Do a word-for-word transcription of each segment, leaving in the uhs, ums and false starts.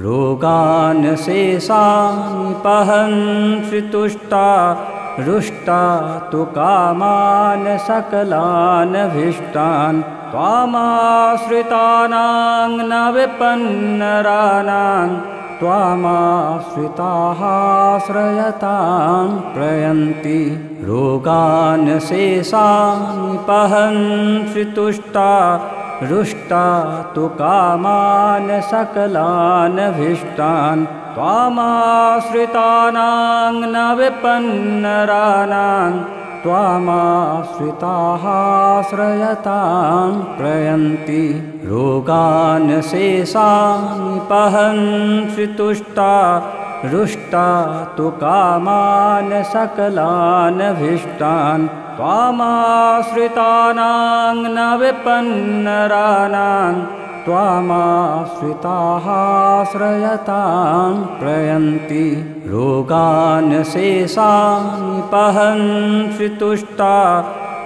रोगानशेषानपहंसि तुष्टा रुष्टा तु कामान सकलान् भीष्टान् त्वामाश्रितानां न विपन्नराणां त्वामाश्रिताः आश्रयतां प्रयन्ति। रोगानशेषानपहंसि तुष्टा रुष्टा तु कामान् सकलान् भीष्टान् त्वामाश्रितानां न विपन्नराणां त्वामाश्रिताः आश्रयतां प्रयन्ति। रोगानशेषानपहंसि तुष्टा रुष्टा तु कामान् सकलान् भीष्टान् त्वामाश्रितानां न विपन्नराणां त्वामाश्रिताः आश्रयतां प्रयन्ति। रोगानशेषानपहंसि तुष्टा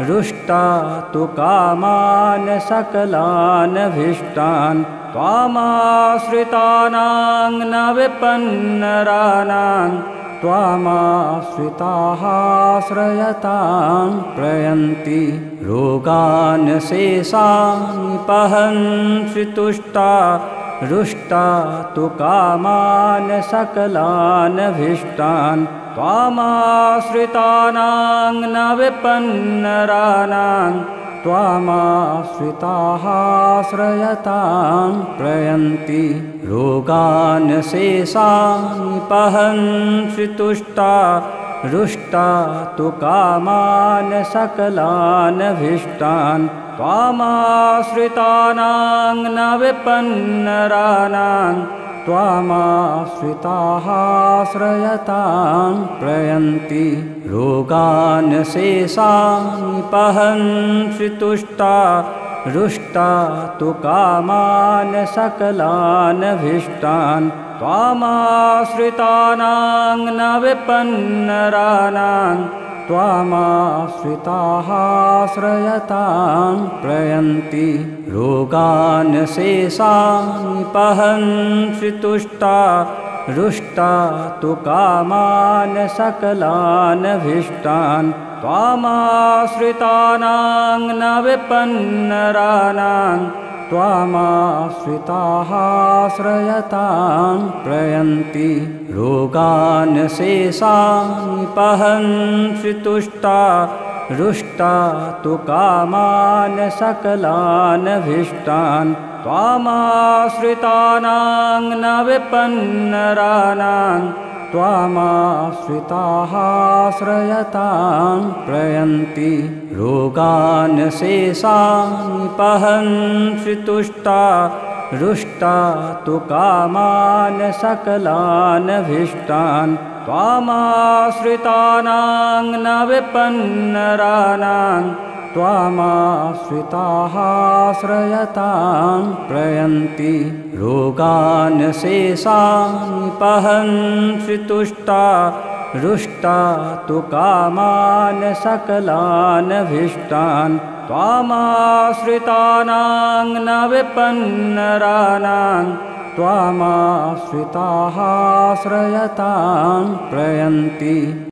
रुष्टा तु कामान् सकलान् भीष्टान् त्वामाश्रितानां न विपन्नराणां त्वामाश्रिताः आश्रयतां प्रयन्ति। रोगानशेषानपहंसि तुष्टा रुष्टा तु कामान् सकलान् भीष्टान् त्वामाश्रितानां न विपन्नराणां त्वामाश्रिताः आश्रयतां प्रयन्ति। रोगानशेषानपहंसि तुष्टा रुष्टा तु कामान् सकलान् भीष्टान् त्वामाश्रितानां न विपन्नराणां त्वामाश्रिताः आश्रयतां प्रयन्ति। रोगानशेषानपहंसि तुष्टा रुष्टा तु कामान् सकलान् भीष्टान् त्वामाश्रितानां न विपन्नराणां त्वामाश्रिताः आश्रयतां प्रयन्ति। रोगानशेषानपहंसि तुष्टा रुष्टा तु कामान् सकलान् भीष्टान् त्वामाश्रितानां न विपन्नराणां त्वामाश्रिताः आश्रयतां प्रयन्ति। रोगानशेषानपहंसि तुष्टा रुष्टा तु कामान् सकलान् भीष्टान् त्वामाश्रितानां न विपन्नराणां त्वामाश्रिताः आश्रयतां प्रयन्ति। रोगानशेषानपहंसि तुष्टा रुष्टा तु कामान् सकलान् भीष्टान् त्वामाश्रितानां न विपन्नराणां त्वामाश्रिताः आश्रयतां प्रयन्ति। रोगानशेषानपहंसि तुष्टा रुष्टा तु कामान् सकलान् भीष्टान् त्वामाश्रितानां न विपन्नराणां त्वामाश्रिताः आश्रयतां प्रयन्ति।